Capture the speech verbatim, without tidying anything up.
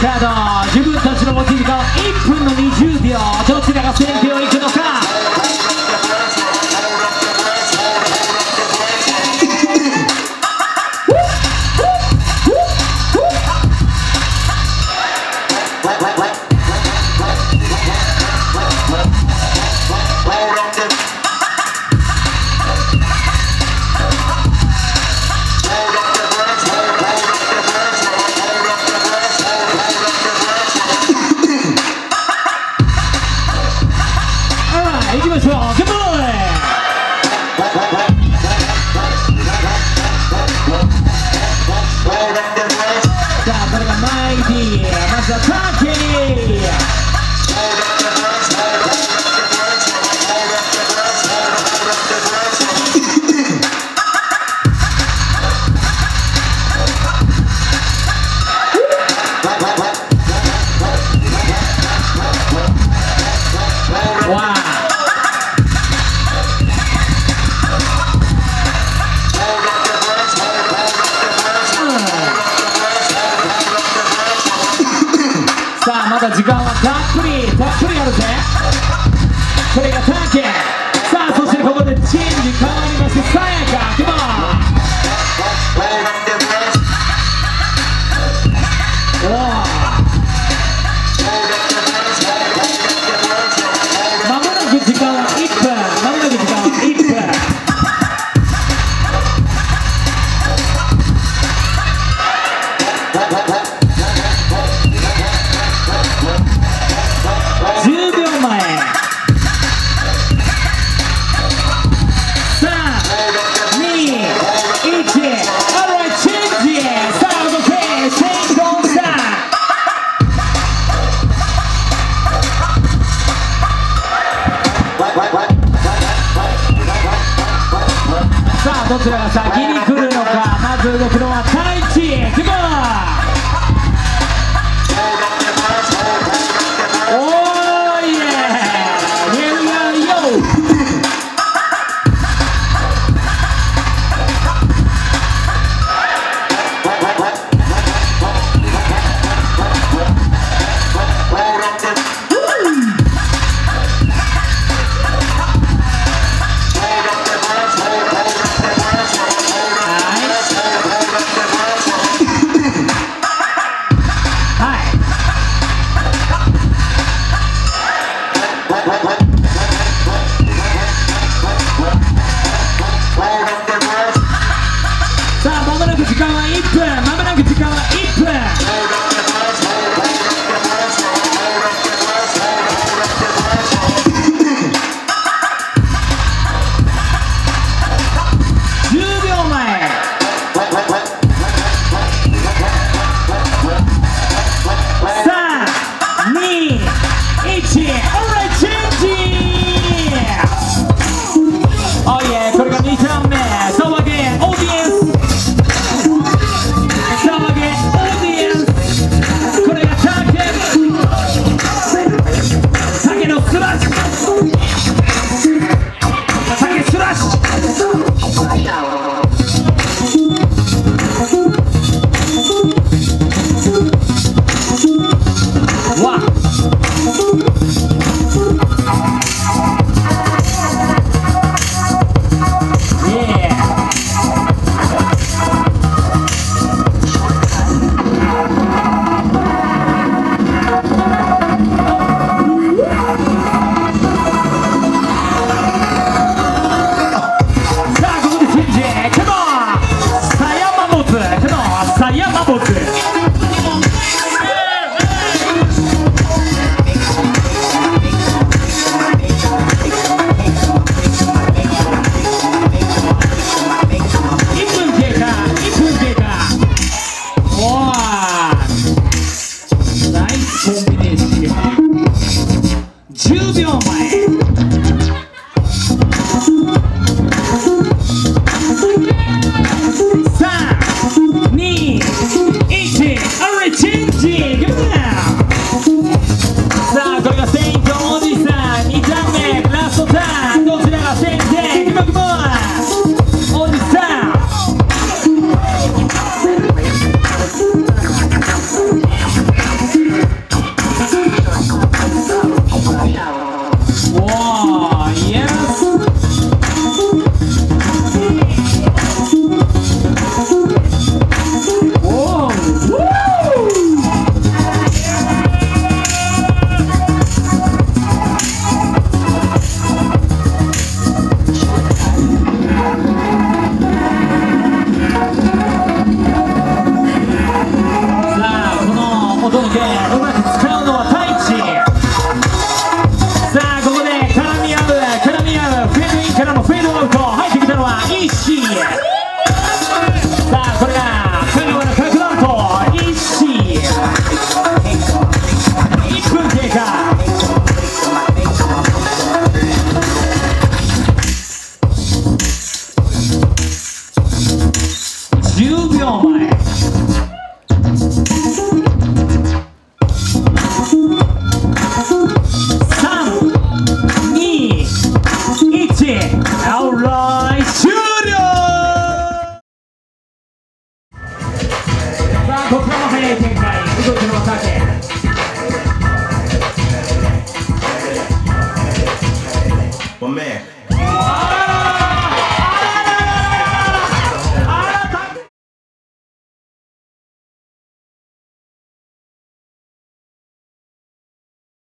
カード、自分たちの持ち時間いっぷんのにじゅうびょう、どちらが先手をいくのか。時間はたっぷりたっぷりあるぜ。これがターキー。さあ、そしてここでチェンジ変わりまして、さやかくぼまもなく時間は一分、まもなく時間は一分。どちらが先に来るのか。まず動くのはタイチ。行くぞ。おーいえー Here we goさん、に、いちここも速い展開、動きの盾。 My man.